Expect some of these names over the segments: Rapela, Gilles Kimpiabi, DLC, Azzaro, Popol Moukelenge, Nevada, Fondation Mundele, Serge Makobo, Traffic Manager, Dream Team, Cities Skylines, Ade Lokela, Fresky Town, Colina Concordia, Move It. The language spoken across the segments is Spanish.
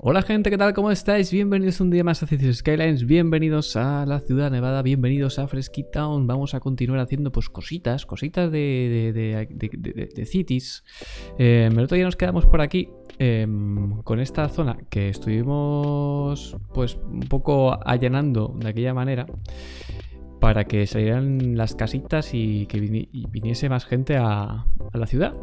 Hola gente, ¿qué tal? ¿Cómo estáis? Bienvenidos un día más a Cities Skylines, bienvenidos a la ciudad nevada, bienvenidos a Fresky Town. Vamos a continuar haciendo pues cositas de cities. El otro día nos quedamos por aquí con esta zona que estuvimos pues un poco allanando de aquella manera para que salieran las casitas y que viniese más gente a la ciudad.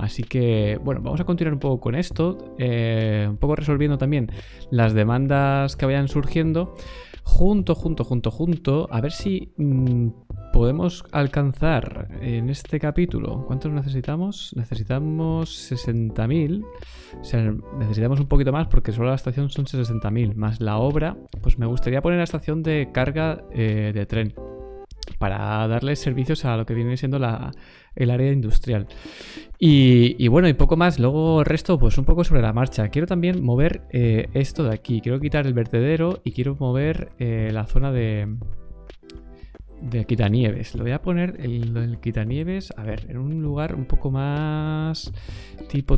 Así que, bueno, vamos a continuar un poco con esto, un poco resolviendo también las demandas que vayan surgiendo. A ver si podemos alcanzar en este capítulo. ¿Cuántos necesitamos? Necesitamos 60.000. O sea, necesitamos un poquito más porque solo la estación son 60.000. Más la obra, pues me gustaría poner la estación de carga de tren para darles servicios a lo que viene siendo el área industrial. Y bueno, y poco más. Luego el resto, pues un poco sobre la marcha. Quiero también mover esto de aquí. Quiero quitar el vertedero y quiero mover la zona de quitanieves. Lo voy a poner el quitanieves, a ver, en un lugar un poco más tipo.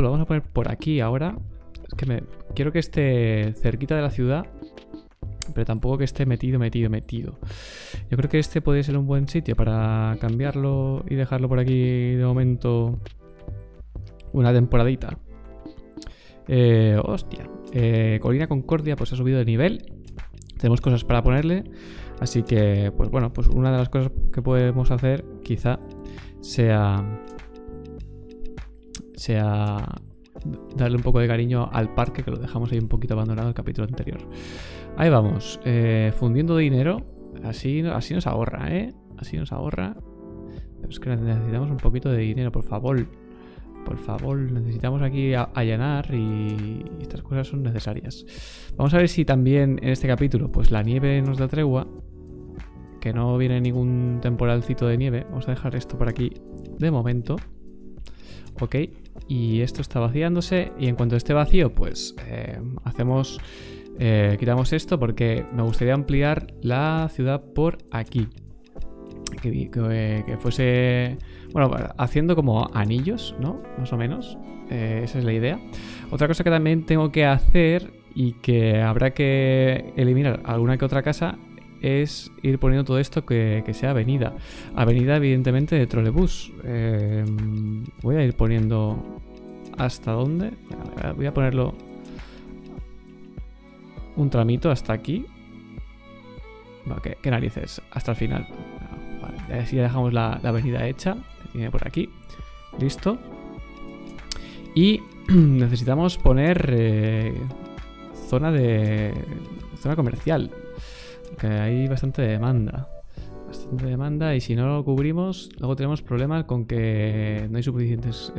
Lo vamos a poner por aquí ahora. Es que quiero que esté cerquita de la ciudad, pero tampoco que esté metido. Yo creo que este puede ser un buen sitio para cambiarlo y dejarlo por aquí de momento una temporadita. Hostia. Colina Concordia pues ha subido de nivel. Tenemos cosas para ponerle. Así que, pues bueno, pues una de las cosas que podemos hacer quizá sea darle un poco de cariño al parque, que lo dejamos ahí un poquito abandonado el capítulo anterior. Ahí vamos, fundiendo dinero. Así nos ahorra, ¿eh? Así nos ahorra. Pero es que necesitamos un poquito de dinero, por favor. Por favor, necesitamos aquí allanar y estas cosas son necesarias. Vamos a ver si también en este capítulo pues la nieve nos da tregua, que no viene ningún temporalcito de nieve. Vamos a dejar esto por aquí de momento. Ok, y esto está vaciándose y en cuanto esté vacío pues quitamos esto porque me gustaría ampliar la ciudad por aquí. Que fuese, bueno, haciendo como anillos, ¿no? Más o menos. Esa es la idea. Otra cosa que también tengo que hacer y que habrá que eliminar alguna que otra casa es ir poniendo todo esto que sea avenida. Avenida, evidentemente, de trolebús. Voy a ir poniendo hasta dónde. Voy a ponerlo un tramito hasta aquí. Bueno, qué narices, hasta el final. Vale, así ya dejamos la avenida hecha. Viene por aquí. Listo. Y necesitamos poner zona comercial, que hay bastante demanda. Y si no lo cubrimos, luego tenemos problemas con que no hay suficientes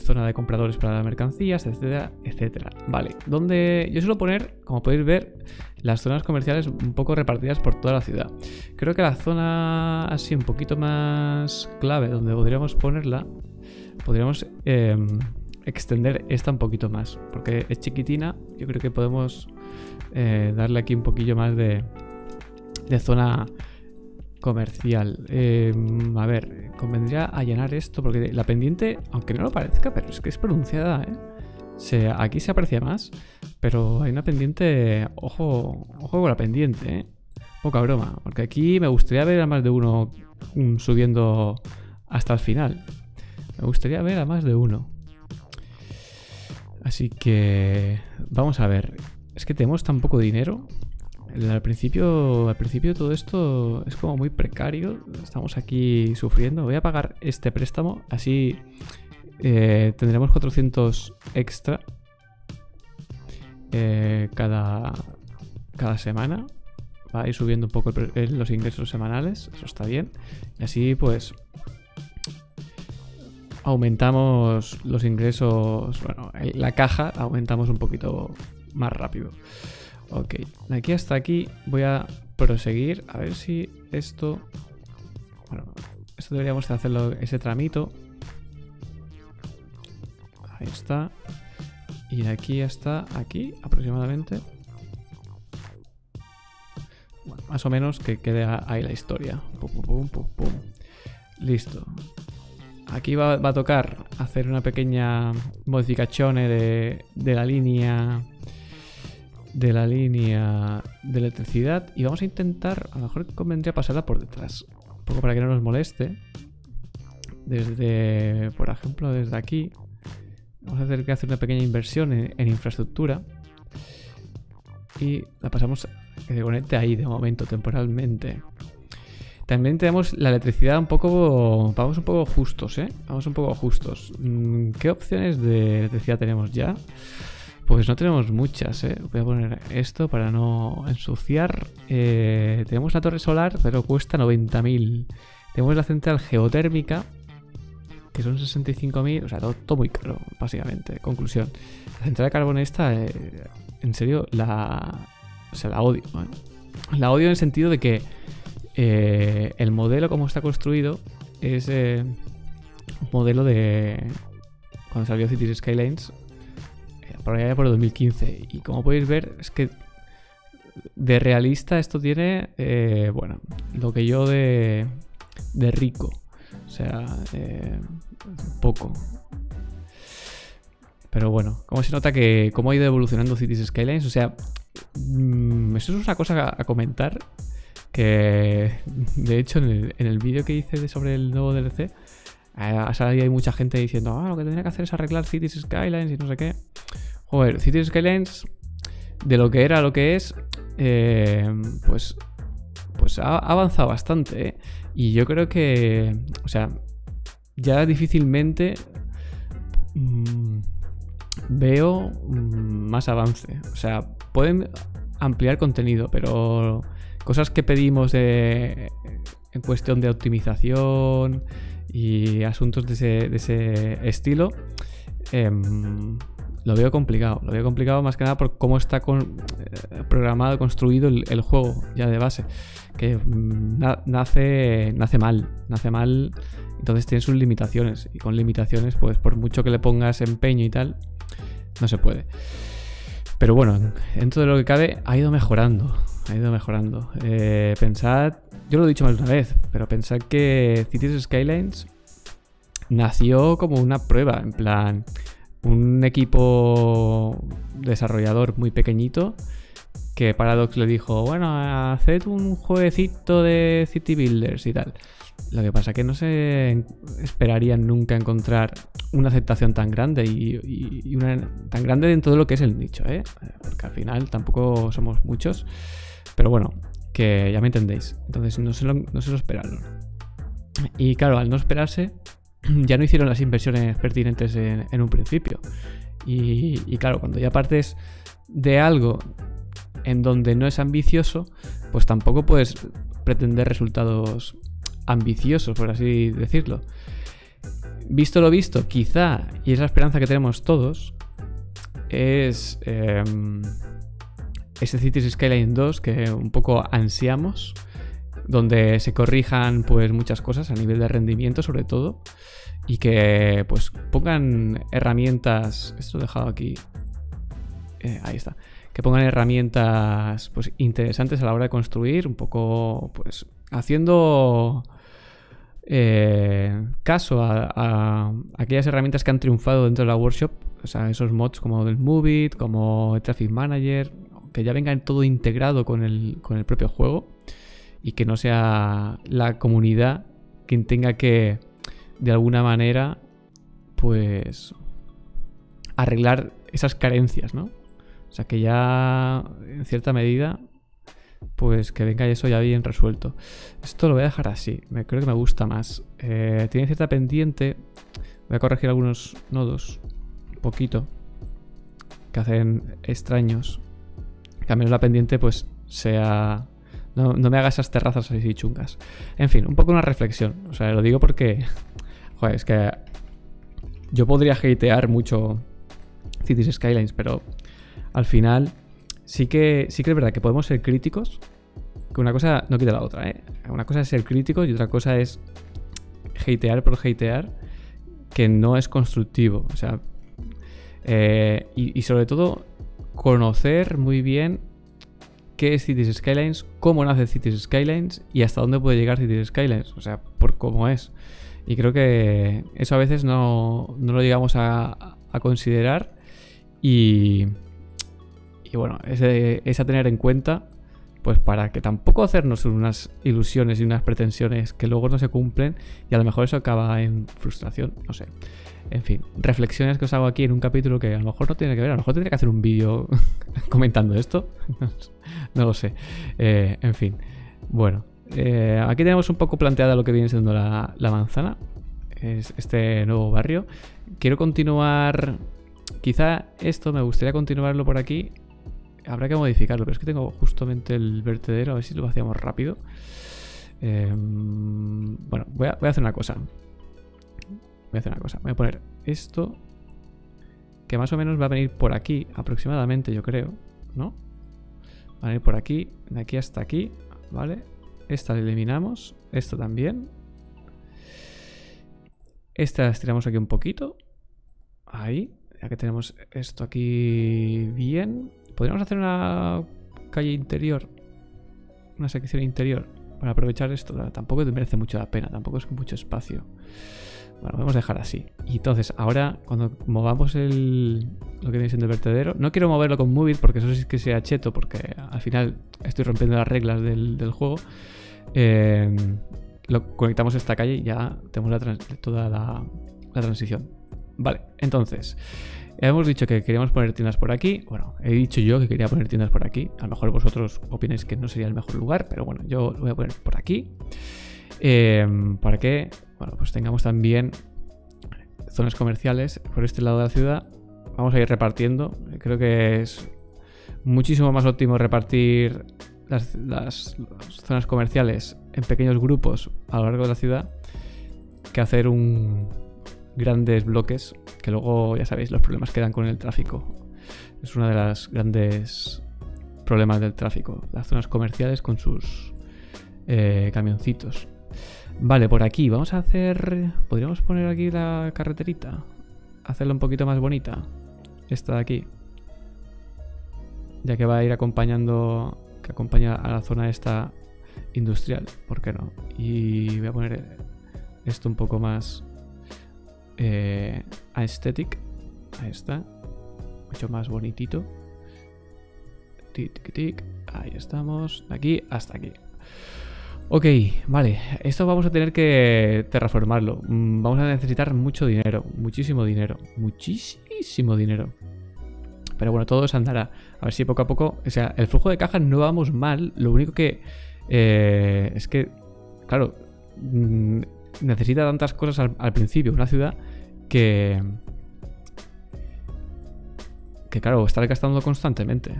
zona de compradores para las mercancías, etcétera, etcétera. Vale, donde yo suelo poner, como podéis ver, las zonas comerciales un poco repartidas por toda la ciudad. Creo que la zona así un poquito más clave donde podríamos ponerla, podríamos extender esta un poquito más, porque es chiquitina. Yo creo que podemos darle aquí un poquillo más de zona comercial. A ver, convendría allanar esto porque la pendiente, aunque no lo parezca, pero es que es pronunciada, ¿eh? Aquí se aprecia más, pero hay una pendiente. Ojo con la pendiente, ¿eh? Poca broma, porque aquí me gustaría ver a más de uno subiendo hasta el final. Así que vamos a ver. Es que tenemos tan poco dinero. Al principio todo esto es como muy precario. Estamos aquí sufriendo. Voy a pagar este préstamo. Así tendremos 400 extra cada semana. Va a ir subiendo un poco los ingresos semanales. Eso está bien. Y así pues aumentamos los ingresos. Bueno, la caja aumentamos un poquito más rápido. Ok, de aquí hasta aquí voy a proseguir. A ver si esto... Bueno, esto deberíamos hacerlo, ese tramito. Ahí está. Y de aquí hasta aquí aproximadamente. Bueno, más o menos que quede ahí la historia. Pum, pum, pum, pum, pum. Listo. Aquí va a tocar hacer una pequeña modificación de la línea de electricidad, y vamos a intentar, a lo mejor convendría pasarla por detrás, un poco para que no nos moleste. Desde, por ejemplo, desde aquí, vamos a tener que hacer una pequeña inversión en infraestructura y la pasamos que se conecte ahí de momento, temporalmente. También tenemos la electricidad un poco, vamos un poco justos, ¿eh? Vamos un poco justos. ¿Qué opciones de electricidad tenemos ya? Pues no tenemos muchas, ¿eh? Voy a poner esto para no ensuciar. Tenemos la torre solar, pero cuesta 90.000. Tenemos la central geotérmica, que son 65.000. O sea, todo muy caro, básicamente. Conclusión. La central de carbón esta, en serio, la odio, ¿eh? La odio en el sentido de que el modelo como está construido es un modelo de cuando salió Cities Skylines, por allá por el 2015, y como podéis ver es que de realista esto tiene bueno, lo que yo de rico, o sea, poco. Pero bueno, como se nota que cómo ha ido evolucionando Cities Skylines, o sea, eso es una cosa a comentar, que de hecho en el vídeo que hice sobre el nuevo DLC hay mucha gente diciendo, ah, lo que tendría que hacer es arreglar Cities Skylines y no sé qué. Joder, Cities Skylines, de lo que era a lo que es, pues ha avanzado bastante, ¿eh? Y yo creo que, o sea, ya difícilmente veo más avance. O sea, pueden ampliar contenido, pero cosas que pedimos en cuestión de optimización y asuntos de ese estilo, lo veo complicado. Lo veo complicado más que nada por cómo está programado, construido el juego ya de base. Que nace mal, entonces tiene sus limitaciones. Y con limitaciones, pues por mucho que le pongas empeño y tal, no se puede. Pero bueno, dentro de lo que cabe, ha ido mejorando. Ha ido mejorando. Pensad, yo lo he dicho más de una vez, pero pensad que Cities Skylines nació como una prueba, en plan, un equipo desarrollador muy pequeñito que Paradox le dijo, bueno, haced un jueguecito de City Builders y tal. Lo que pasa es que no se esperarían nunca encontrar una aceptación tan grande y una tan grande dentro de lo que es el nicho, ¿eh? Porque al final tampoco somos muchos, pero bueno, que ya me entendéis. Entonces no se lo esperaron. Y claro, al no esperarse, ya no hicieron las inversiones pertinentes en un principio. Y claro, cuando ya partes de algo en donde no es ambicioso, pues tampoco puedes pretender resultados ambiciosos, por así decirlo. Visto lo visto, quizá, y es la esperanza que tenemos todos, es este Cities Skylines 2 que un poco ansiamos, donde se corrijan pues muchas cosas a nivel de rendimiento sobre todo, y que pues pongan herramientas, esto lo he dejado aquí, ahí está, que pongan herramientas pues interesantes a la hora de construir, un poco pues haciendo caso a aquellas herramientas que han triunfado dentro de la workshop, o sea, esos mods como del Move It, como el Traffic Manager, que ya vengan todo integrado con el propio juego, y que no sea la comunidad quien tenga que, de alguna manera, pues arreglar esas carencias, ¿no? O sea, que ya, en cierta medida, pues que venga eso ya bien resuelto. Esto lo voy a dejar así, creo que me gusta más. Tiene cierta pendiente, voy a corregir algunos nodos, un poquito, que hacen extraños. Que al menos la pendiente pues sea, no me haga esas terrazas así chungas. En fin, un poco una reflexión. O sea, lo digo porque, joder, es que yo podría hatear mucho Cities Skylines, pero al final sí que es verdad que podemos ser críticos, que una cosa no quita la otra, ¿eh? Una cosa es ser crítico y otra cosa es hatear por hatear, que no es constructivo. O sea, y sobre todo conocer muy bien qué es Cities Skylines, cómo nace Cities Skylines y hasta dónde puede llegar Cities Skylines, o sea, por cómo es. Y creo que eso a veces no lo llegamos a considerar y bueno, es a tener en cuenta, pues para que tampoco hacernos unas ilusiones y unas pretensiones que luego no se cumplen y a lo mejor eso acaba en frustración, no sé. En fin, reflexiones que os hago aquí en un capítulo que a lo mejor no tiene que ver, a lo mejor tendría que hacer un vídeo comentando esto, no lo sé. En fin, bueno, aquí tenemos un poco planteada lo que viene siendo la manzana, es este nuevo barrio. Quiero continuar, quizá esto me gustaría continuarlo por aquí. Habrá que modificarlo, pero es que tengo justamente el vertedero, a ver si lo hacíamos rápido. Bueno, voy a hacer una cosa. Voy a poner esto, que más o menos va a venir por aquí, aproximadamente, yo creo, ¿no? Va a venir por aquí, de aquí hasta aquí, ¿vale? Esta la eliminamos, esto también. Esta la estiramos aquí un poquito. Ahí, ya que tenemos esto aquí bien. Podríamos hacer una calle interior, una sección interior, para aprovechar esto. Tampoco te merece mucho la pena, tampoco es mucho espacio. Bueno, vamos a dejar así. Y entonces, ahora, cuando movamos lo que viene siendo el vertedero, no quiero moverlo con Move It porque eso sí que sea cheto, porque al final estoy rompiendo las reglas del juego. Lo conectamos a esta calle y ya tenemos toda la transición. Vale, entonces... Hemos dicho que queríamos poner tiendas por aquí. Bueno, he dicho yo que quería poner tiendas por aquí. A lo mejor vosotros opináis que no sería el mejor lugar, pero bueno, yo lo voy a poner por aquí. Para que, bueno, pues tengamos también zonas comerciales por este lado de la ciudad. Vamos a ir repartiendo. Creo que es muchísimo más óptimo repartir las zonas comerciales en pequeños grupos a lo largo de la ciudad que hacer grandes bloques, que luego ya sabéis los problemas que dan con el tráfico. Es uno de los grandes problemas del tráfico, las zonas comerciales con sus camioncitos. Vale, por aquí vamos a hacer, podríamos poner aquí la carreterita, hacerla un poquito más bonita, esta de aquí, ya que va a ir acompañando, que acompaña a la zona esta industrial, ¿por qué no? Y voy a poner esto un poco más aesthetic, ahí está, mucho más bonitito. Tic, tic, ahí estamos, de aquí hasta aquí. Ok, vale, esto vamos a tener que terraformarlo. Vamos a necesitar mucho dinero, muchísimo dinero. Pero bueno, todo se andará. A ver si poco a poco, o sea, el flujo de caja no vamos mal. Lo único que es que, claro, necesita tantas cosas al principio una ciudad que claro, estar gastando constantemente.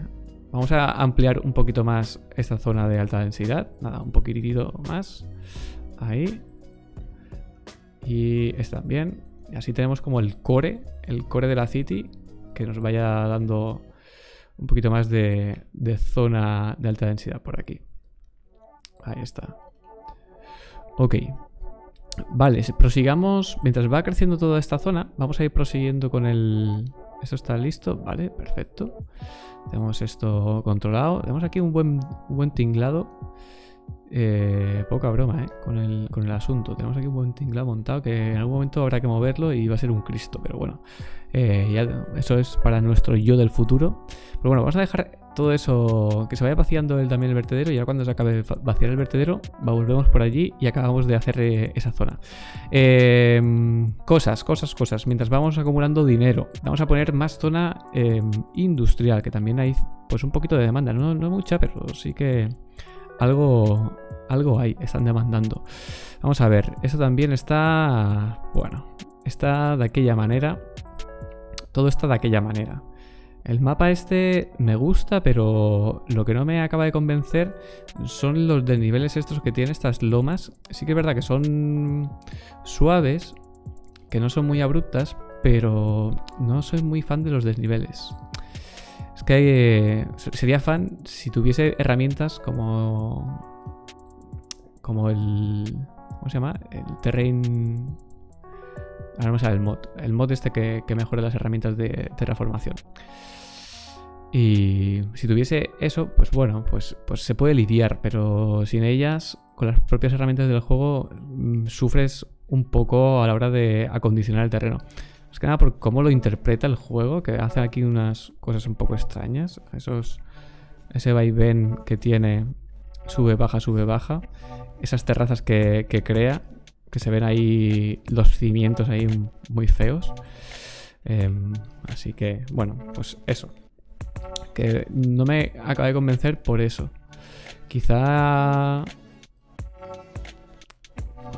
Vamos a ampliar un poquito más esta zona de alta densidad, nada, un poquitito más ahí, y esta también, y así tenemos como el core de la city, que nos vaya dando un poquito más de zona de alta densidad por aquí. Ahí está. Ok. Vale, prosigamos. Mientras va creciendo toda esta zona, vamos a ir prosiguiendo con el... Esto está listo, vale, perfecto. Tenemos esto controlado. Tenemos aquí un buen tinglado. Poca broma, con el asunto. Tenemos aquí un buen tinglado montado que en algún momento habrá que moverlo y va a ser un Cristo, pero bueno. Ya eso es para nuestro yo del futuro. Pero bueno, vamos a dejar todo eso, que se vaya vaciando también el vertedero, y ahora cuando se acabe de vaciar el vertedero, volvemos por allí y acabamos de hacer esa zona. Cosas. Mientras vamos acumulando dinero, vamos a poner más zona industrial, que también hay pues un poquito de demanda, no mucha, pero sí que... Algo hay, están demandando. Vamos a ver, esto también está... Bueno, está de aquella manera. Todo está de aquella manera. El mapa este me gusta, pero lo que no me acaba de convencer son los desniveles estos que tiene, estas lomas. Sí que es verdad que son suaves, que no son muy abruptas, pero no soy muy fan de los desniveles. Es que sería fan si tuviese herramientas como el... ¿Cómo se llama? El terrain... Ahora vamos a ver el mod. El mod este que mejora las herramientas de terraformación. Y si tuviese eso, pues bueno, pues se puede lidiar, pero sin ellas, con las propias herramientas del juego, sufres un poco a la hora de acondicionar el terreno. Más que nada por cómo lo interpreta el juego, que hace aquí unas cosas un poco extrañas. Ese vaivén que tiene, sube, baja, esas terrazas que crea, que se ven ahí los cimientos ahí muy feos. Así que, bueno, pues eso. Que no me acabé de convencer por eso. Quizá... A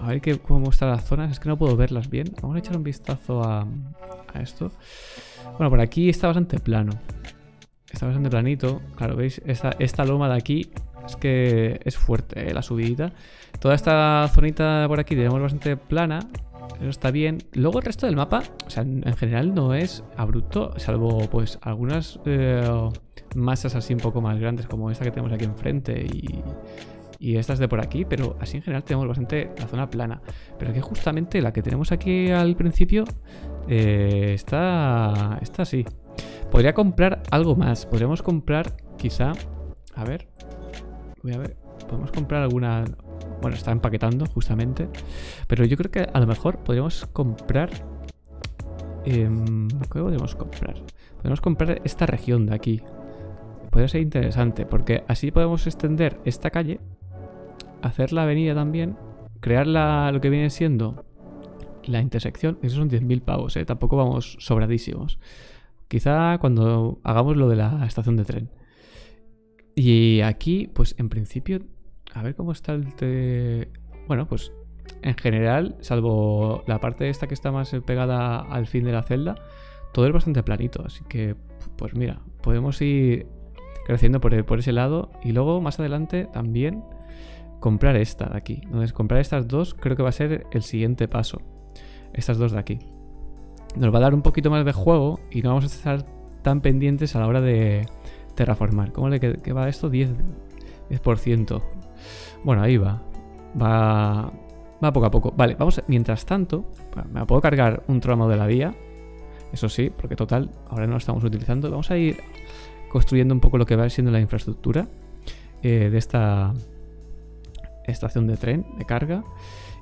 ver cómo están las zonas. Es que no puedo verlas bien. Vamos a echar un vistazo a esto. Bueno, por aquí está bastante plano. Está bastante planito. Claro, ¿veis? Esta loma de aquí es que es fuerte, la subidita. Toda esta zonita por aquí tenemos bastante plana. Eso está bien. Luego el resto del mapa, o sea, en general no es abrupto, salvo pues algunas masas así un poco más grandes, como esta que tenemos aquí enfrente y estas de por aquí, pero así en general tenemos bastante la zona plana. Pero aquí justamente la que tenemos aquí al principio está así. Podría comprar algo más, podríamos comprar quizá, a ver, voy a ver, podemos comprar alguna... Bueno, está empaquetando justamente, pero yo creo que a lo mejor podríamos comprar... ¿Qué podemos comprar? Podemos comprar esta región de aquí. Podría ser interesante, porque así podemos extender esta calle, hacer la avenida también, crear lo que viene siendo la intersección. Esos son 10.000 pavos, ¿eh? Tampoco vamos sobradísimos. Quizá cuando hagamos lo de la estación de tren. Y aquí, pues en principio... A ver cómo está Bueno, pues en general, salvo la parte esta que está más pegada al fin de la celda, todo es bastante planito, así que, pues mira, podemos ir creciendo por ese lado y luego más adelante también comprar esta de aquí. Entonces comprar estas dos creo que va a ser el siguiente paso, estas dos de aquí. Nos va a dar un poquito más de juego y no vamos a estar tan pendientes a la hora de terraformar. ¿Cómo le va esto? 10%. Bueno, ahí va. Va poco a poco. Vale, vamos. Mientras tanto, me puedo cargar un tramo de la vía. Eso sí, porque total, ahora no lo estamos utilizando. Vamos a ir construyendo un poco lo que va siendo la infraestructura de esta estación de tren de carga.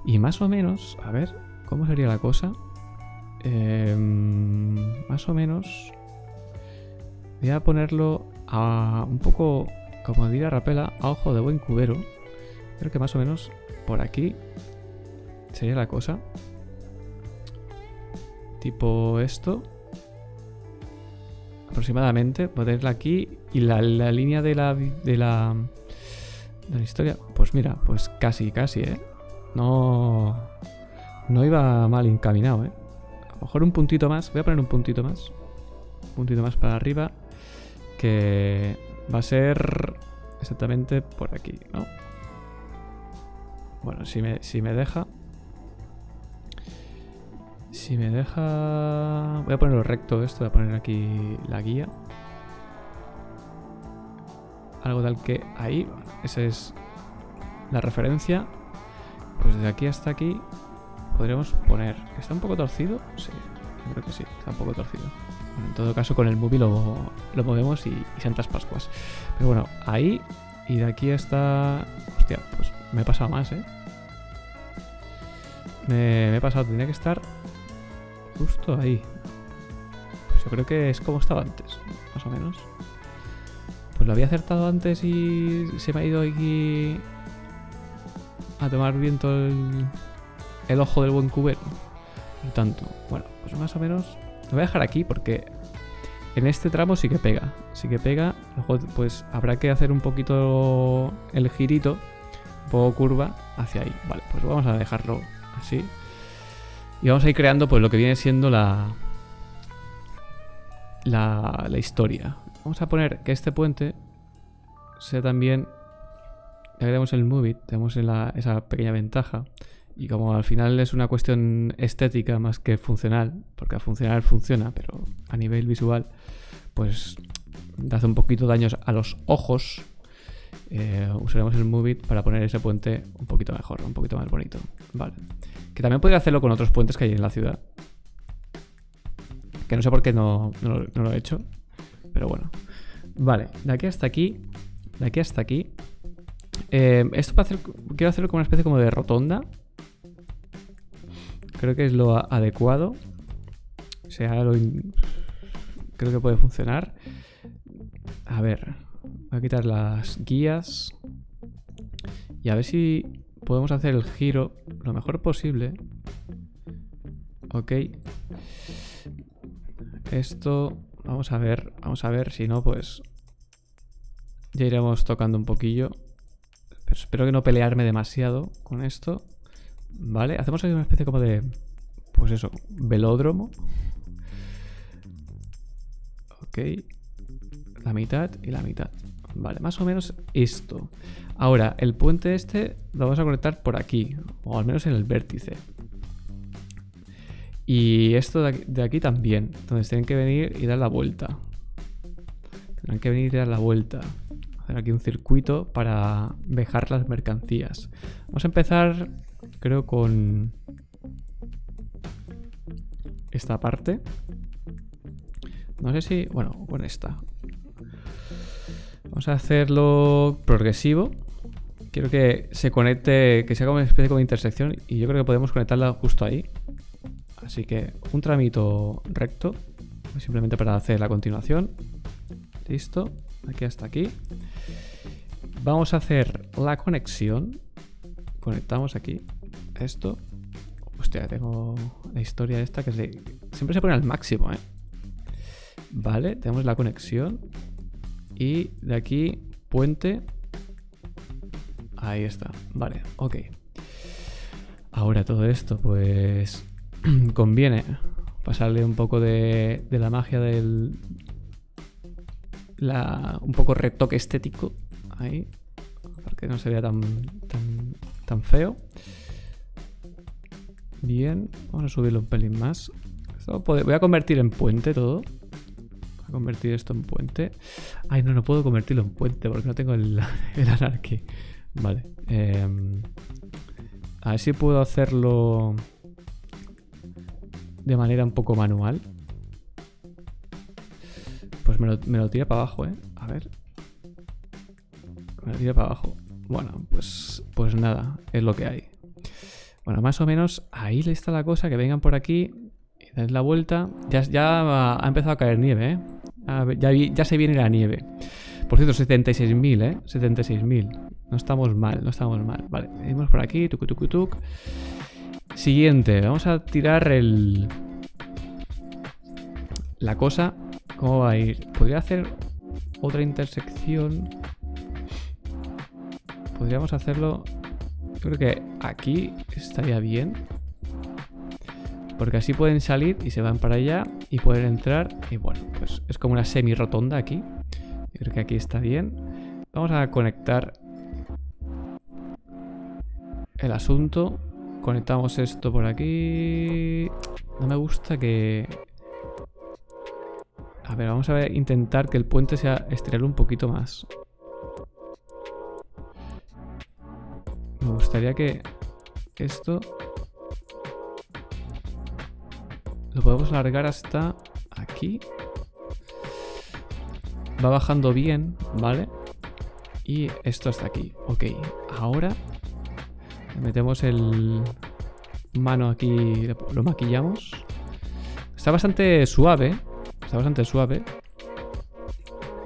Y más o menos, a ver, ¿cómo sería la cosa? Más o menos, voy a ponerlo a un poco... Como dirá Rapela, a ojo de buen cubero. Creo que más o menos por aquí sería la cosa. Tipo esto. Aproximadamente. Ponerla aquí. Y la línea de la historia. Pues mira, pues casi, ¿eh? No iba mal encaminado, ¿eh? A lo mejor un puntito más. Voy a poner un puntito más. Un puntito más para arriba. Que... Va a ser exactamente por aquí, ¿no? Bueno, si me deja... Si me deja... Voy a ponerlo recto esto, voy a poner aquí la guía. Algo tal que ahí, esa es la referencia. Pues desde aquí hasta aquí podremos poner... ¿Está un poco torcido? Sí, yo creo que sí, está un poco torcido. Bueno, en todo caso con el Movie lo movemos y Santas Pascuas. Pero bueno, ahí y de aquí hasta... Hostia, pues me he pasado más, ¿eh? Me he pasado, tenía que estar justo ahí. Pues yo creo que es como estaba antes, más o menos. Pues lo había acertado antes y se me ha ido aquí a tomar viento el ojo del buen cubero. Y tanto. Bueno, pues más o menos... Lo voy a dejar aquí porque en este tramo sí que pega. Luego pues habrá que hacer un poquito el girito, un poco curva hacia ahí. Vale, pues vamos a dejarlo así. Y vamos a ir creando pues lo que viene siendo la historia. Vamos a poner que este puente sea también... Ya que tenemos el Move It, tenemos esa pequeña ventaja. Y como al final es una cuestión estética más que funcional, porque a funcional funciona, pero a nivel visual, pues hace un poquito daños a los ojos, usaremos el Move It para poner ese puente un poquito mejor, un poquito más bonito. Vale. Que también podría hacerlo con otros puentes que hay en la ciudad. Que no sé por qué no lo he hecho, pero bueno. Vale, de aquí hasta aquí. De aquí hasta aquí. Esto para hacer, quiero hacerlo como una especie como de rotonda. Creo que es lo adecuado. O sea, creo que puede funcionar. A ver, voy a quitar las guías. Y a ver si podemos hacer el giro lo mejor posible. Ok. Esto, vamos a ver, si no, pues ya iremos tocando un poquillo. Pero espero que no pelearme demasiado con esto. Vale, hacemos ahí una especie como de, pues eso, velódromo. Ok, la mitad y la mitad. Vale, más o menos esto. Ahora, el puente este lo vamos a conectar por aquí, o al menos en el vértice. Y esto de aquí también. Entonces tienen que venir y dar la vuelta. Tendrán que venir y dar la vuelta. Hacer aquí un circuito para dejar las mercancías. Vamos a empezar, creo, con esta parte. No sé si... Bueno, con esta. Vamos a hacerlo progresivo. Quiero que se conecte, que se haga una especie como de intersección. Y yo creo que podemos conectarla justo ahí. Así que un tramito recto, simplemente para hacer la continuación. Listo, aquí hasta aquí. Vamos a hacer la conexión. Conectamos aquí esto. Hostia, tengo la historia esta que es de... Siempre se pone al máximo, ¿eh? Vale, tenemos la conexión. Y de aquí, puente. Ahí está, vale, ok. Ahora todo esto, pues... Conviene pasarle un poco de la magia del... un poco retoque estético ahí, para que no se vea tan feo. Bien, vamos a subirlo un pelín más. Esto voy a convertir en puente todo. Voy a convertir esto en puente. Ay, no puedo convertirlo en puente porque no tengo el anarquí. Vale. A ver si puedo hacerlo... de manera un poco manual. Pues me lo tira para abajo, ¿eh? A ver. Me lo tira para abajo. Bueno, pues nada. Es lo que hay. Bueno, más o menos ahí le está la cosa. Que vengan por aquí. Y den la vuelta. Ya ha empezado a caer nieve, ¿eh? Ya se viene la nieve. Por cierto, 76.000, ¿eh? 76.000. No estamos mal, no estamos mal. Vale, venimos por aquí. Tucutucutuc. Siguiente, vamos a tirar la cosa. ¿Cómo va a ir? Podría hacer otra intersección. Podríamos hacerlo. Yo creo que aquí estaría bien. Porque así pueden salir y se van para allá. Y pueden entrar. Y bueno, pues es como una semi-rotonda aquí. Yo creo que aquí está bien. Vamos a conectar el asunto. Conectamos esto por aquí. No me gusta que... A ver, vamos a ver, intentar que el puente sea estirarlo un poquito más. Me gustaría que esto... Lo podemos alargar hasta aquí. Va bajando bien, ¿vale? Y esto hasta aquí. Ok, ahora... Metemos el mano aquí, lo maquillamos. Está bastante suave,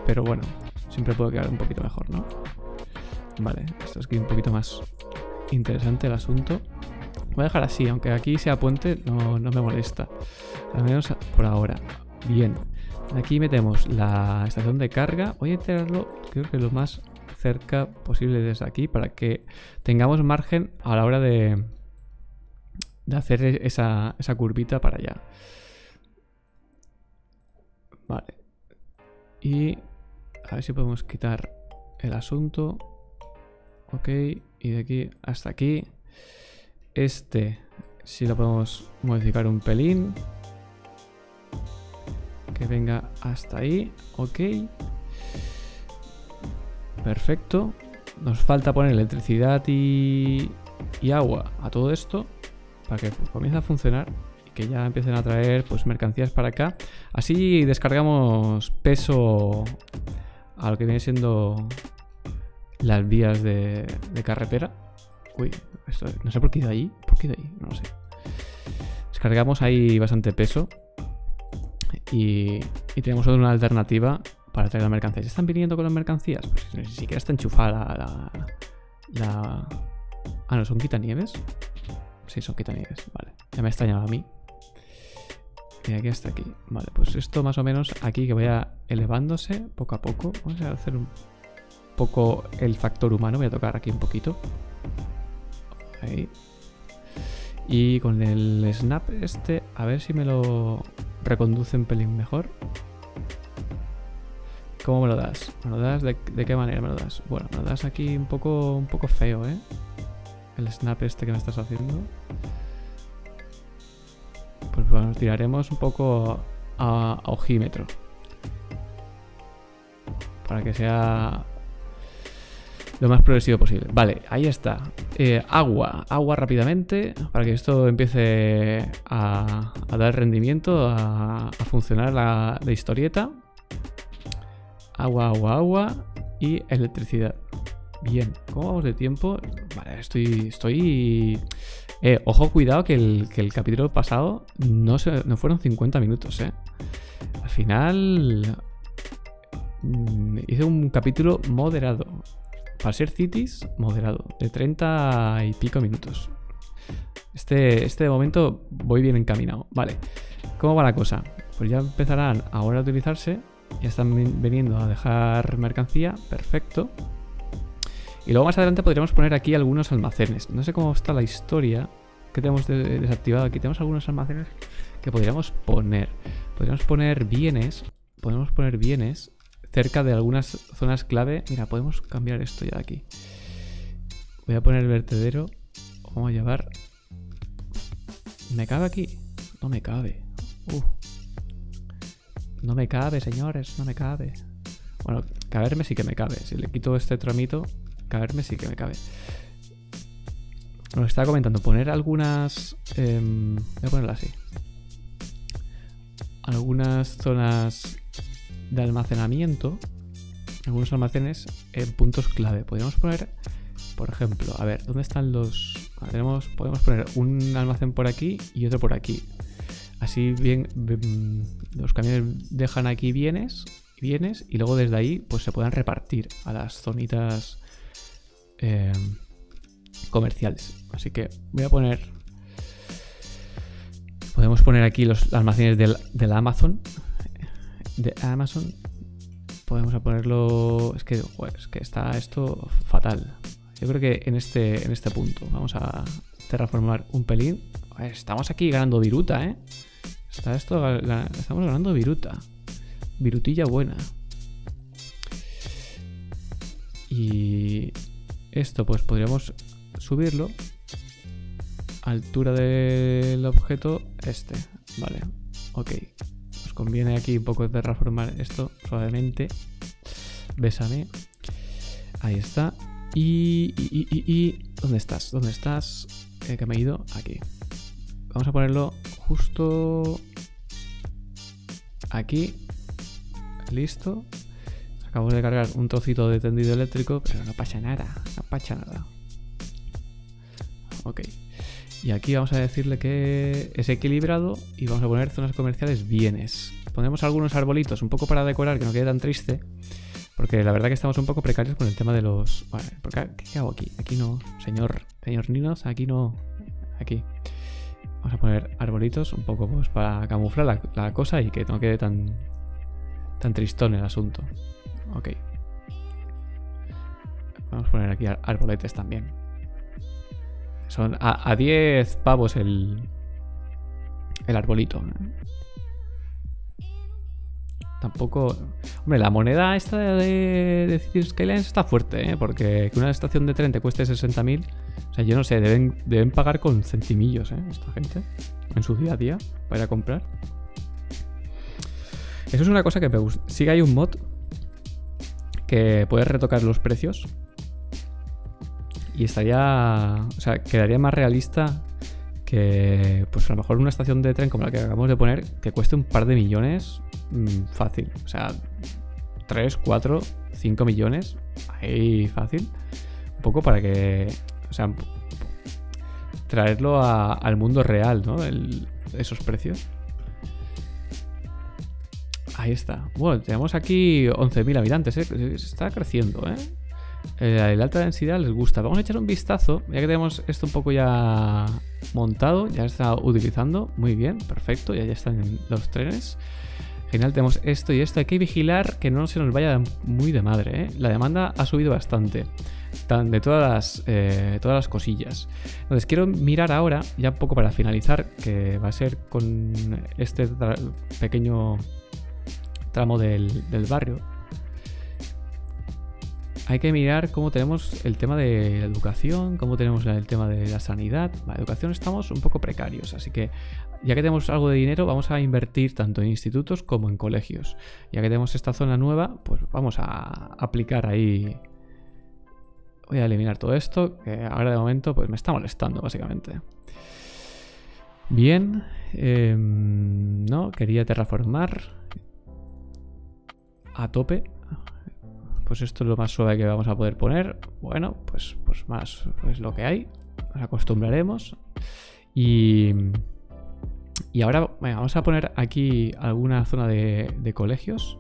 pero bueno, siempre puede quedar un poquito mejor, ¿no? Vale, esto es que un poquito más interesante el asunto. Voy a dejar así, aunque aquí sea puente, no me molesta. Al menos por ahora. Bien, aquí metemos la estación de carga. Voy a enterarlo, creo que lo más... cerca posible desde aquí para que tengamos margen a la hora de hacer esa curvita para allá. Vale. Y a ver si podemos quitar el asunto. Ok. Y de aquí hasta aquí. Este sí lo podemos modificar un pelín. Que venga hasta ahí. Ok. Perfecto. Nos falta poner electricidad y agua a todo esto para que comience a funcionar y que ya empiecen a traer pues mercancías para acá. Así descargamos peso a lo que viene siendo las vías de carretera. Uy, esto, no sé por qué he ido allí. ¿Por qué he ido allí? No lo sé. Descargamos ahí bastante peso. Y tenemos una alternativa para traer las mercancías. ¿Están viniendo con las mercancías? Pues ni siquiera está enchufada la... Ah, no, son quitanieves. Sí, son quitanieves, vale. Ya me ha extrañado a mí. De aquí hasta aquí. Vale, pues esto más o menos aquí que vaya elevándose poco a poco. Vamos a hacer un poco el factor humano. Voy a tocar aquí un poquito. Ahí. Y con el snap este, a ver si me lo reconduce un pelín mejor. ¿Cómo me lo das? ¿Me lo das? ¿De qué manera me lo das? Bueno, me lo das aquí un poco feo, ¿eh? El snap este que me estás haciendo. Pues bueno, tiraremos un poco a ojímetro. Para que sea lo más progresivo posible. Vale, ahí está. Agua rápidamente. Para que esto empiece a dar rendimiento, a funcionar la historieta. Agua y electricidad. Bien, ¿cómo vamos de tiempo? Vale, estoy... ojo, cuidado que el capítulo pasado no fueron 50 minutos, ¿eh? Al final hice un capítulo moderado. Para ser Cities, moderado. De 30 y pico minutos. Este de momento voy bien encaminado. Vale, ¿cómo va la cosa? Pues ya empezarán ahora a utilizarse. Ya están viniendo a dejar mercancía. Perfecto. Y luego más adelante podríamos poner aquí algunos almacenes. No sé cómo está la historia que tenemos desactivado aquí. Tenemos algunos almacenes que podríamos poner. Podemos poner bienes cerca de algunas zonas clave. Mira, podemos cambiar esto ya de aquí. Voy a poner el vertedero. Vamos a llevar... ¿Me cabe aquí? No me cabe. No me cabe, señores. No me cabe. Bueno, caberme sí que me cabe. Si le quito este tramito... Caberme sí que me cabe. Nos estaba comentando poner algunas... voy a ponerla así. Algunas zonas de almacenamiento. Algunos almacenes en puntos clave. Podríamos poner, por ejemplo... A ver, ¿dónde están los...? Podemos poner un almacén por aquí y otro por aquí. Así bien... Los camiones dejan aquí bienes y luego desde ahí pues se puedan repartir a las zonitas... comerciales. Así que voy a poner... Podemos poner aquí los almacenes del Amazon. De Amazon. Podemos ponerlo... Es que está esto fatal. Yo creo que en este punto vamos a terraformar un pelín. Estamos aquí ganando viruta, ¿eh? Estamos ganando viruta. Virutilla buena. Y... Esto pues podríamos subirlo a altura del objeto este. Vale, ok. Nos conviene aquí un poco terraformar esto suavemente. Bésame. Ahí está. Y ¿dónde estás? ¿Dónde estás? Que me he ido aquí. Vamos a ponerlo justo aquí. Listo. Acabamos de cargar un trocito de tendido eléctrico, pero no pasa nada, no pasa nada. Ok. Y aquí vamos a decirle que es equilibrado y vamos a poner zonas comerciales bienes. Ponemos algunos arbolitos un poco para decorar, que no quede tan triste, porque la verdad que estamos un poco precarios con el tema de los... Vale, ¿qué hago aquí? Aquí no, señor Ninos, aquí no, aquí. Vamos a poner arbolitos un poco pues, para camuflar la cosa y que no quede tan tristón el asunto. Ok. Vamos a poner aquí arboletes también. Son a 10 pavos el arbolito. Tampoco... Hombre, la moneda esta de Cities Skylines está fuerte, ¿eh? Porque que una estación de tren te cueste 60.000... O sea, yo no sé, deben pagar con centimillos, ¿eh? Esta gente. En su día a día, para ir a comprar. Eso es una cosa que me gusta. Sí que hay un mod... que puedes retocar los precios y estaría, o sea, quedaría más realista que pues a lo mejor una estación de tren como la que acabamos de poner que cueste un par de millones fácil, o sea, 3, 4, 5 millones. Ahí fácil. Un poco para que, o sea, traerlo al mundo real, ¿no? Esos precios. Ahí está. Bueno, tenemos aquí 11.000 habitantes, ¿eh? Se está creciendo, ¿eh? La alta densidad les gusta. Vamos a echar un vistazo, ya que tenemos esto un poco ya montado, ya está utilizando. Muy bien, perfecto, ya están los trenes. Genial, tenemos esto y esto. Hay que vigilar que no se nos vaya muy de madre, ¿eh? La demanda ha subido bastante, de todas las cosillas. Entonces quiero mirar ahora, ya un poco para finalizar, que va a ser con este pequeño tramo del barrio. Hay que mirar cómo tenemos el tema de la educación, cómo tenemos el tema de la sanidad. La educación estamos un poco precarios, así que ya que tenemos algo de dinero vamos a invertir tanto en institutos como en colegios. Ya que tenemos esta zona nueva, pues vamos a aplicar ahí. Voy a eliminar todo esto, que ahora de momento pues me está molestando básicamente. Bien, no, quería terraformar a tope. Pues esto es lo más suave que vamos a poder poner. Bueno, pues más es pues lo que hay. Nos acostumbraremos. Y ahora, bueno, vamos a poner aquí alguna zona de colegios.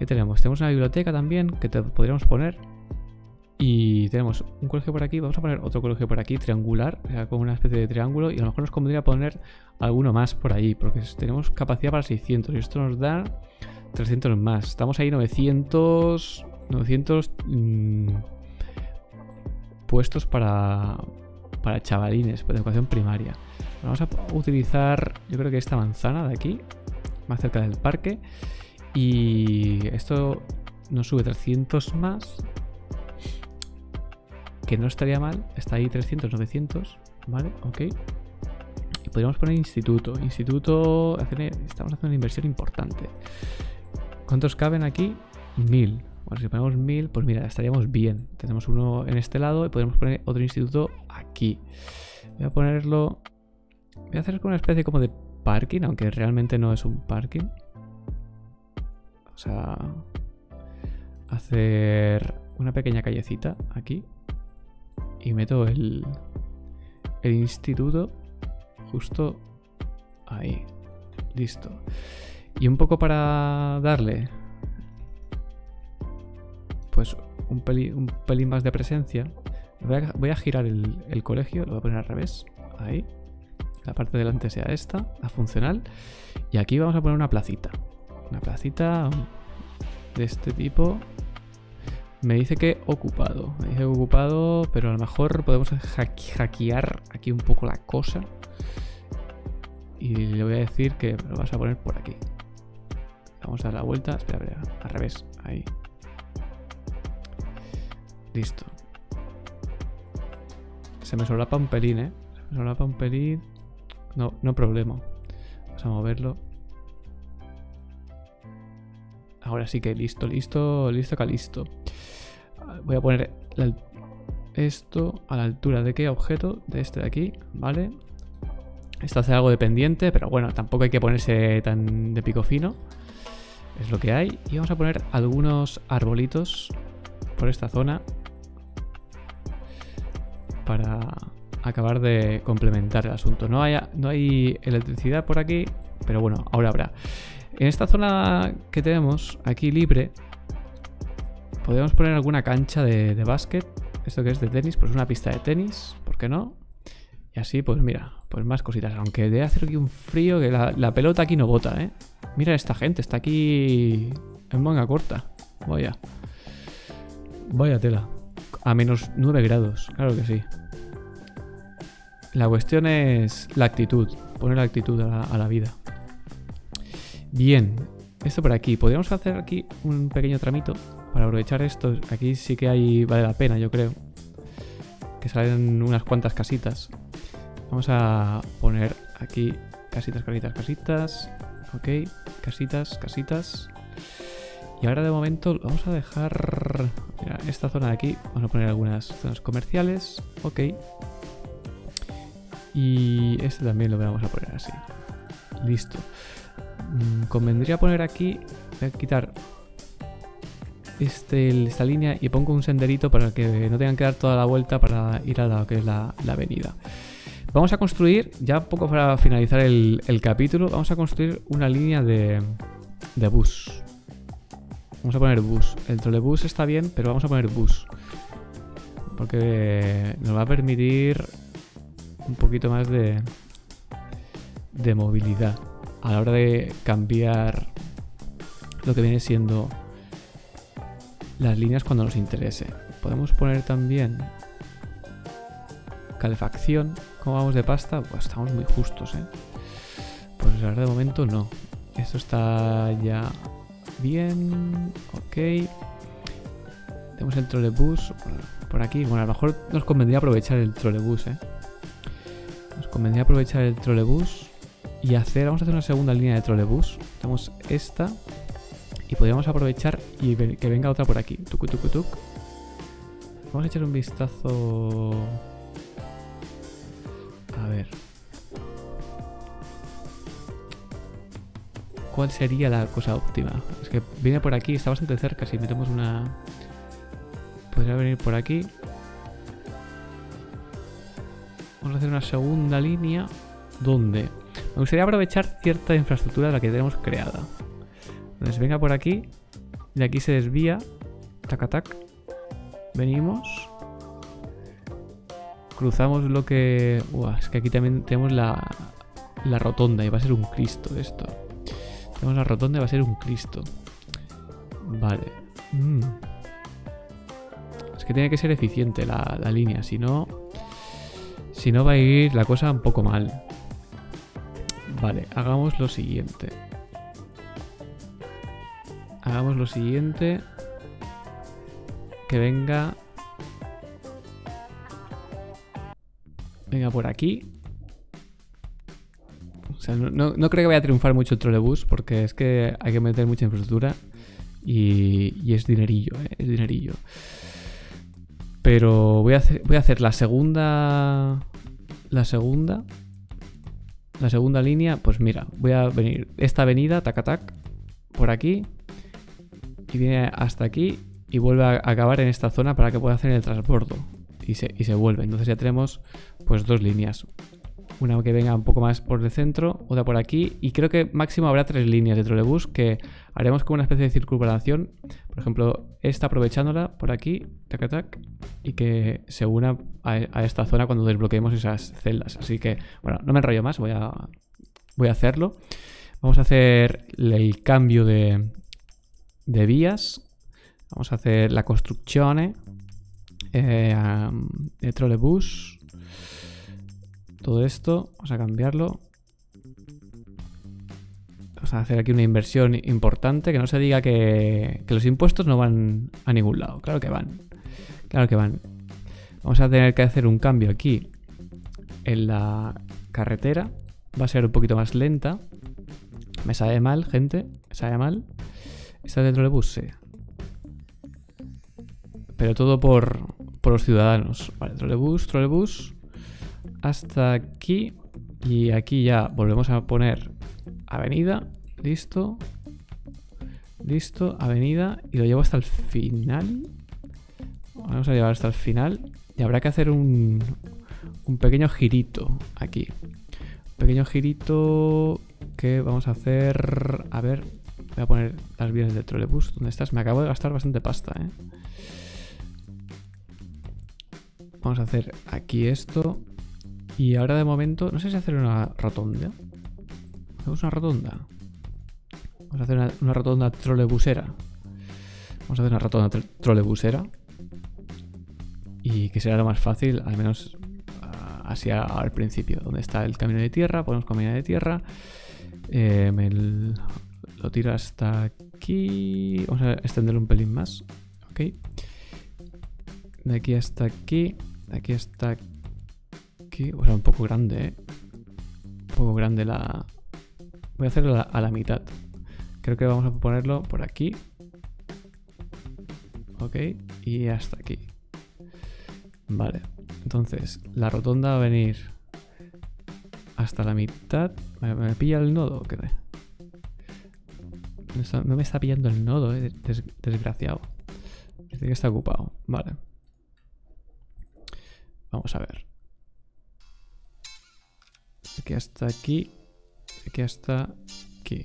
¿Qué tenemos? Tenemos una biblioteca también que te podríamos poner. Y tenemos un colegio por aquí. Vamos a poner otro colegio por aquí, triangular. O sea, como una especie de triángulo. Y a lo mejor nos convendría poner alguno más por ahí. Porque tenemos capacidad para 600. Y esto nos da 300 más. Estamos ahí 900 puestos para chavalines, para educación primaria. Vamos a utilizar, yo creo que esta manzana de aquí, más cerca del parque. Y esto nos sube 300 más, que no estaría mal. Está ahí 300, 900, ¿vale? Ok. Y podríamos poner instituto. Instituto, estamos haciendo una inversión importante. ¿Cuántos caben aquí? 1000. Bueno, si ponemos 1000, pues mira, estaríamos bien. Tenemos uno en este lado y podemos poner otro instituto aquí. Voy a ponerlo... Voy a hacer una especie como de parking, aunque realmente no es un parking. O sea... Hacer una pequeña callecita aquí. Y meto el instituto justo ahí. Listo. Y un poco para darle pues un pelín más de presencia. Voy a girar el colegio, lo voy a poner al revés. Ahí. La parte de delante sea esta, la funcional. Y aquí vamos a poner una placita. Una placita de este tipo. Me dice que ocupado. Me dice ocupado, pero a lo mejor podemos hackear aquí un poco la cosa. Y le voy a decir que lo vas a poner por aquí. Vamos a dar la vuelta. Espera, espera. Al revés. Ahí. Listo. Se me solapa un pelín, ¿eh? Se me solapa un pelín. No, no problema. Vamos a moverlo. Ahora sí que listo, listo, listo, calisto. Voy a poner esto a la altura de qué objeto. De este de aquí, ¿vale? Esto hace algo de pendiente, pero bueno, tampoco hay que ponerse tan de pico fino. Es lo que hay. Y vamos a poner algunos arbolitos por esta zona para acabar de complementar el asunto. No hay electricidad por aquí, pero bueno, ahora habrá. En esta zona que tenemos aquí libre, podemos poner alguna cancha de básquet. Esto que es de tenis, pues una pista de tenis, ¿por qué no? Y así, pues mira, pues más cositas. Aunque debe hacer aquí un frío que la pelota aquí no bota, ¿eh? Mira esta gente, está aquí en manga corta. Vaya. Vaya tela. A menos 9 grados, claro que sí. La cuestión es la actitud. Poner la actitud a la vida. Bien. Esto por aquí. Podríamos hacer aquí un pequeño tramito para aprovechar esto. Aquí sí que vale la pena, yo creo. Que salen unas cuantas casitas. Vamos a poner aquí casitas, casitas, casitas. Ok, casitas, casitas. Y ahora de momento vamos a dejar... Mira, esta zona de aquí. Vamos a poner algunas zonas comerciales. Ok. Y este también lo vamos a poner así. Listo. Convendría poner aquí... Voy a quitar esta línea y pongo un senderito para que no tengan que dar toda la vuelta para ir a lo que es la avenida. Vamos a construir, ya poco para finalizar el capítulo, vamos a construir una línea de bus. Vamos a poner bus. El trolebús está bien, pero vamos a poner bus. Porque nos va a permitir un poquito más de movilidad a la hora de cambiar lo que viene siendo las líneas cuando nos interese. Podemos poner también calefacción. ¿Cómo vamos de pasta? Pues estamos muy justos, ¿eh? Pues ahora de momento no. Esto está ya bien. Ok. Tenemos el trolebús por aquí. Bueno, a lo mejor nos convendría aprovechar el trolebús, ¿eh? Nos convendría aprovechar el trolebús y vamos a hacer una segunda línea de trolebús. Tenemos esta y podríamos aprovechar y ver que venga otra por aquí. Tucu, tucu, tuc. Vamos a echar un vistazo. A ver. ¿Cuál sería la cosa óptima? Es que viene por aquí, está bastante cerca. Si metemos una... podría venir por aquí. Vamos a hacer una segunda línea. ¿Dónde? Me gustaría aprovechar cierta infraestructura de la que tenemos creada. Entonces venga por aquí. De aquí se desvía. Tac, tac. Venimos. Cruzamos lo que... Uah, es que aquí también tenemos la rotonda y va a ser un Cristo esto. Tenemos la rotonda y va a ser un Cristo. Vale. Es que tiene que ser eficiente la línea. Si no va a ir la cosa un poco mal. Vale, hagamos lo siguiente. Hagamos lo siguiente. Que venga... venga por aquí. O sea, no creo que vaya a triunfar mucho el trolebús porque es que hay que meter mucha infraestructura y es dinerillo, ¿eh? Es dinerillo. Pero voy a hacer la segunda línea. Pues mira, voy a venir esta avenida, tac, por aquí y viene hasta aquí y vuelve a acabar en esta zona para que pueda hacer el transbordo. Y se vuelve. Entonces ya tenemos pues dos líneas. Una que venga un poco más por el centro, otra por aquí. Y creo que máximo habrá tres líneas de trolebús que haremos como una especie de circunvalación. Por ejemplo, esta aprovechándola por aquí, tac, y que se una a esta zona cuando desbloqueemos esas celdas. Así que, bueno, no me enrollo más, voy a hacerlo. Vamos a hacer el cambio de vías. Vamos a hacer la construcción. El trolebús, todo esto, vamos a cambiarlo. Vamos a hacer aquí una inversión importante, que no se diga que los impuestos no van a ningún lado. Claro que van, claro que van. Vamos a tener que hacer un cambio aquí en la carretera. Va a ser un poquito más lenta. Me sabe mal, gente, me sabe mal. Esta es de trolebús, sí. Pero todo por los ciudadanos. Vale, trolebús. Hasta aquí. Y aquí ya volvemos a poner avenida. Listo. Listo, avenida. Y lo llevo hasta el final. Vamos a llevar hasta el final. Y habrá que hacer un pequeño girito aquí. Un pequeño girito que vamos a hacer... A ver, voy a poner las vías del trolebús. ¿Dónde estás? Me acabo de gastar bastante pasta, ¿eh? Vamos a hacer aquí esto. Y ahora de momento, no sé si hacer una rotonda. Hacemos una rotonda. Vamos a hacer una rotonda trolebusera. Vamos a hacer una rotonda trolebusera. Y que será lo más fácil, al menos hacia al principio. Donde está el camino de tierra, ponemos camino de tierra. Lo tiro hasta aquí. Vamos a extenderlo un pelín más. Ok. De aquí hasta aquí. De aquí hasta aquí. O sea, un poco grande, ¿eh? Un poco grande la... Voy a hacerlo a la mitad. Creo que vamos a ponerlo por aquí. Ok. Y hasta aquí. Vale. Entonces, la rotonda va a venir hasta la mitad. ¿Me pilla el nodo o qué? No me está pillando el nodo, desgraciado. Dice que está ocupado. Vale. Vamos a ver. Aquí hasta aquí. Aquí hasta aquí.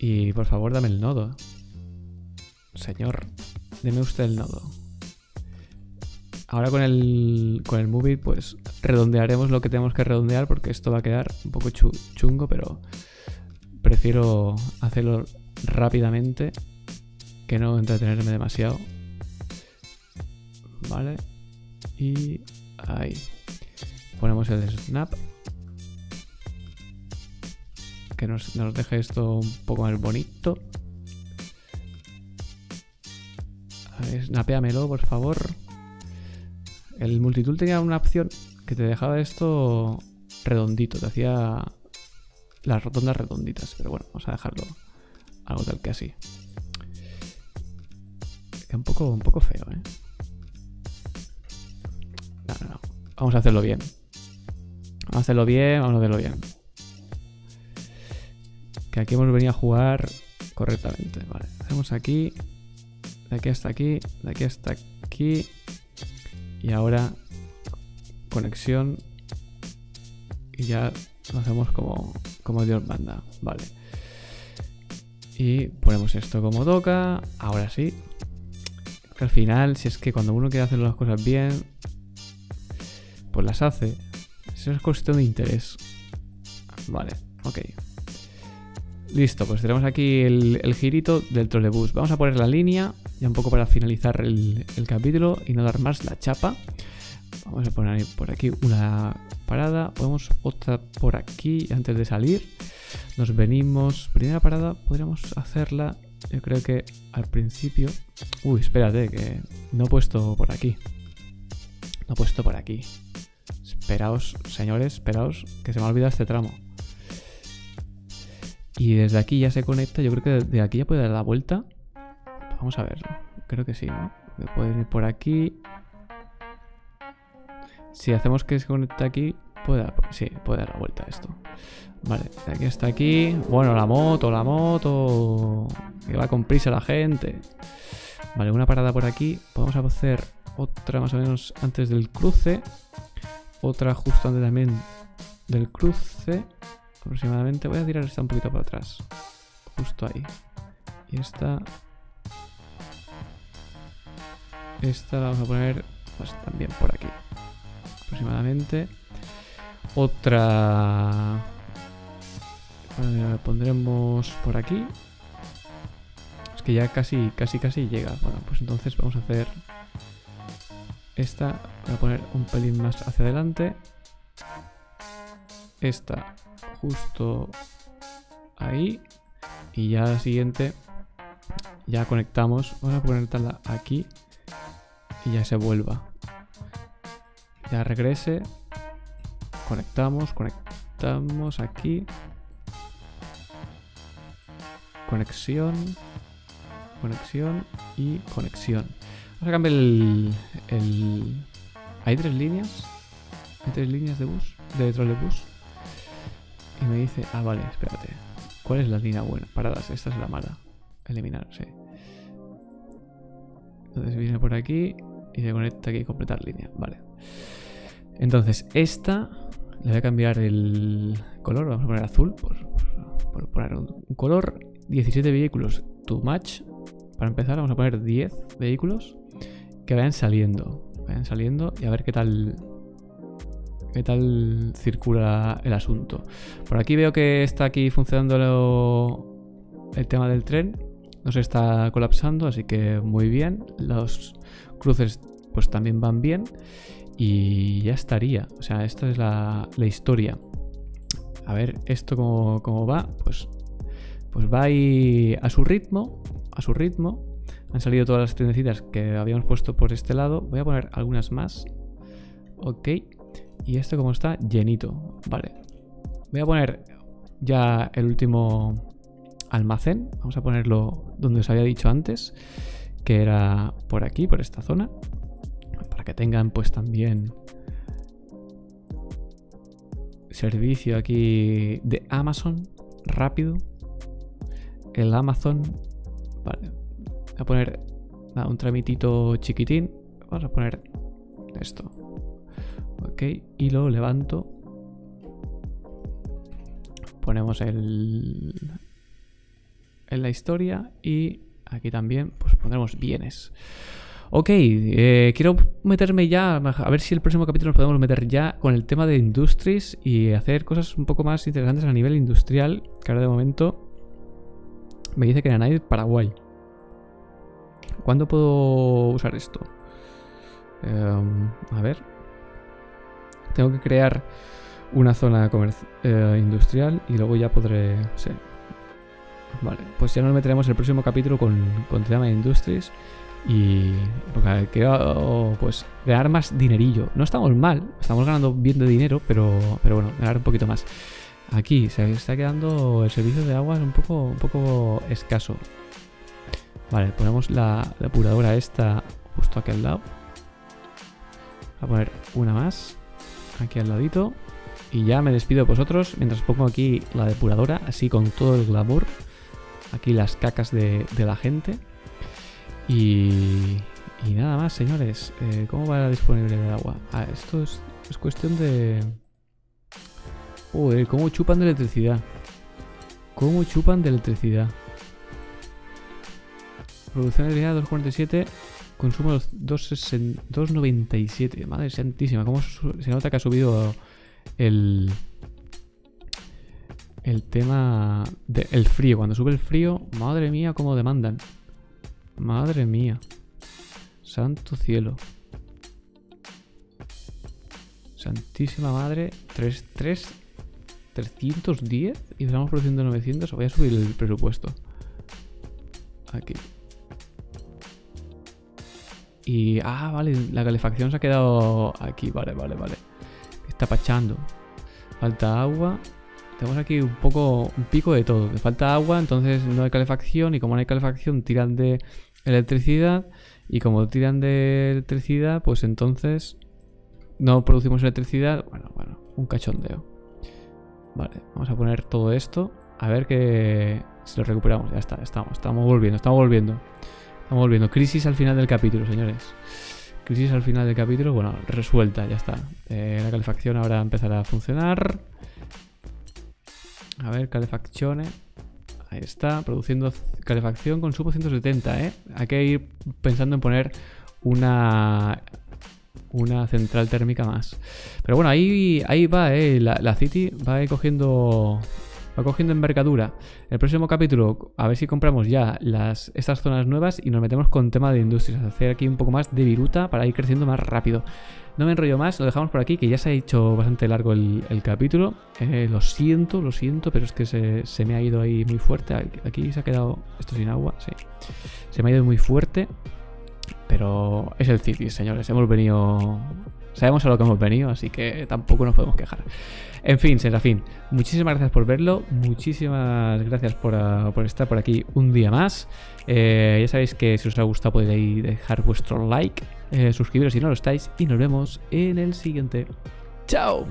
Y por favor, dame el nodo. Señor, deme usted el nodo. Ahora con el Move It, pues redondearemos lo que tenemos que redondear, porque esto va a quedar un poco chungo, pero prefiero hacerlo rápidamente que no entretenerme demasiado. Vale. Y ahí. Ponemos el snap. Que nos deje esto un poco más bonito. A ver, snapéamelo, por favor. El multitool tenía una opción que te dejaba esto redondito, te hacía las rotondas redonditas, pero bueno, vamos a dejarlo algo tal que así. Queda un poco feo, ¿eh? No. Vamos a hacerlo bien. Vamos a hacerlo bien. Que aquí hemos venido a jugar correctamente. Vale, hacemos aquí, de aquí hasta aquí, de aquí hasta aquí. Y ahora conexión. Y ya lo hacemos como Dios manda. Vale. Y ponemos esto como toca. Ahora sí. Porque al final, si es que cuando uno quiere hacer las cosas bien, pues las hace. Eso es cuestión de interés. Vale, ok. Listo, pues tenemos aquí el girito del trolebús. Vamos a poner la línea, ya un poco para finalizar el capítulo y no dar más la chapa. Vamos a poner por aquí una parada, ponemos otra por aquí antes de salir. Nos venimos, primera parada, podríamos hacerla, yo creo que al principio. Uy, espérate, que no he puesto por aquí. No he puesto por aquí. Esperaos, señores, esperaos, que se me ha olvidado este tramo. Y desde aquí ya se conecta, yo creo que de aquí ya puede dar la vuelta. Vamos a ver, creo que sí, ¿no? Puede ir por aquí. Si hacemos que se conecte aquí, puede dar la vuelta a esto. Vale, de aquí hasta aquí. Bueno, la moto. Que va con prisa la gente. Vale, una parada por aquí. Podemos hacer otra más o menos antes del cruce. Otra justo antes también del cruce. Aproximadamente, voy a tirar esta un poquito para atrás, justo ahí, y esta la vamos a poner pues también por aquí, aproximadamente. Otra, bueno, la pondremos por aquí, es que ya casi llega. Bueno, pues entonces vamos a hacer esta, voy a poner un pelín más hacia adelante, esta justo ahí, y ya la siguiente ya conectamos. Vamos a ponerla aquí y ya se vuelva, ya regrese. Conectamos aquí, conexión y conexión. Vamos a cambiar el... hay tres líneas de bus, de trolebús. Y me dice, ah, vale, espérate. ¿Cuál es la línea buena? Paradas, esta es la mala. Eliminar, sí. Entonces viene por aquí y se conecta aquí, completar línea. Vale. Entonces, esta le voy a cambiar el color. Vamos a poner azul, por poner un color. 17 vehículos, too much. Para empezar, vamos a poner 10 vehículos que vayan saliendo. Vayan saliendo y a ver qué tal circula el asunto. Por aquí veo que está aquí funcionando el tema del tren, no se está colapsando, así que muy bien. Los cruces pues también van bien y ya estaría. O sea, esta es la historia. A ver esto cómo va. Pues va ahí a su ritmo, a su ritmo. Han salido todas las tiendecitas que habíamos puesto por este lado. Voy a poner algunas más. Ok. Y esto como está, llenito. Vale. Voy a poner ya el último almacén. Vamos a ponerlo donde os había dicho antes, que era por aquí, por esta zona. Para que tengan pues también servicio aquí de Amazon rápido. El Amazon. Vale. Voy a poner Nada, un tramitito chiquitín. Vamos a poner esto. Ok, y lo levanto. Ponemos en la historia y aquí también pues pondremos bienes. Ok, quiero meterme ya, a ver si el próximo capítulo nos podemos meter ya con el tema de industries y hacer cosas un poco más interesantes a nivel industrial, que ahora de momento me dice que en Anaid, Paraguay. ¿Cuándo puedo usar esto? A ver. Tengo que crear una zona industrial y luego ya podré... Sí. Vale, pues ya nos meteremos el próximo capítulo con el tema de industries. Y porque quiero pues ganar más dinerillo. No estamos mal, estamos ganando bien de dinero, pero bueno, ganar un poquito más. Aquí se está quedando el servicio de agua un poco escaso. Vale, ponemos la depuradora esta justo aquí al lado. Voy a poner una más aquí al ladito. Y ya me despido de vosotros mientras pongo aquí la depuradora, así con todo el glamour. Aquí las cacas de la gente. Y nada más, señores. ¿Cómo va la disponibilidad de agua? Ah, esto es cuestión de... Joder, ¿cómo chupan de electricidad? ¿Cómo chupan de electricidad? Producción de energía 247, consumo 297. Madre santísima, ¿cómo se nota que ha subido el tema del frío? Cuando sube el frío, madre mía, cómo demandan. Madre mía. Santo cielo. Santísima madre. 310 y estamos produciendo 900. Voy a subir el presupuesto. Aquí. Y... Ah, vale. La calefacción se ha quedado aquí. Vale, vale, vale. Está pachando. Falta agua. Tenemos aquí un pico de todo. Falta agua, entonces no hay calefacción. Y como no hay calefacción, tiran de electricidad. Y como tiran de electricidad, pues entonces no producimos electricidad. Bueno, un cachondeo. Vale, vamos a poner todo esto. A ver que si lo recuperamos. Ya está, estamos volviendo, Estamos volviendo. Crisis al final del capítulo, señores. Crisis al final del capítulo, bueno, resuelta, ya está. La calefacción ahora empezará a funcionar. A ver, calefacciones. Ahí está, produciendo calefacción, consumo 170, ¿eh? Hay que ir pensando en poner una central térmica más. Pero bueno, ahí va, ¿eh? La City va cogiendo... Va cogiendo envergadura. El próximo capítulo, a ver si compramos ya estas zonas nuevas y nos metemos con tema de industrias. Hacer aquí un poco más de viruta para ir creciendo más rápido. No me enrollo más, lo dejamos por aquí, que ya se ha hecho bastante largo el capítulo. Lo siento, pero es que se me ha ido ahí muy fuerte. Aquí se ha quedado esto sin agua, sí. Se me ha ido muy fuerte. Pero es el Cities, señores. Hemos venido... Sabemos a lo que hemos venido, así que tampoco nos podemos quejar. En fin, Serafín, muchísimas gracias por verlo. Muchísimas gracias por estar por aquí un día más. Ya sabéis que si os ha gustado podéis dejar vuestro like, suscribiros si no lo estáis y nos vemos en el siguiente. ¡Chao!